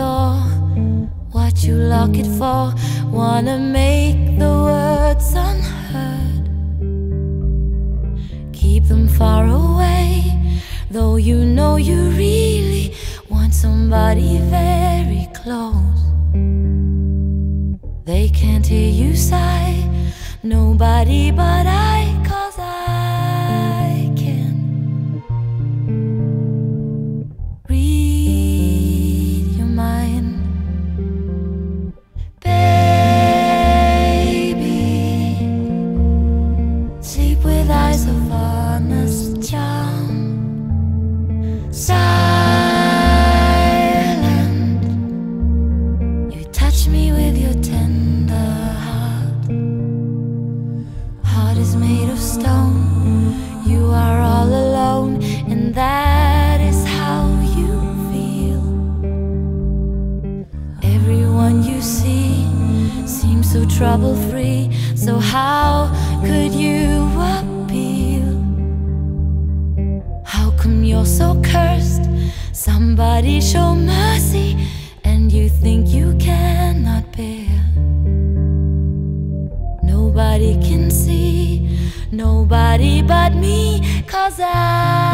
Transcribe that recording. door, what you lock it for. Wanna make the words unheard, keep them far away, though you know you really want somebody very close. They can't hear you sigh, nobody but I, 'cause I can read your mind. Baby, sleep with eyes of honest charm. Silent, you touch me with your tender heart. Heart is made of stone, you are all alone, and that is how you feel. Everyone you see seems so trouble-free, so how could you appeal? How come you're so cursed? Somebody show mercy, and you think you cannot bear. Nobody can see, nobody but me, 'cause I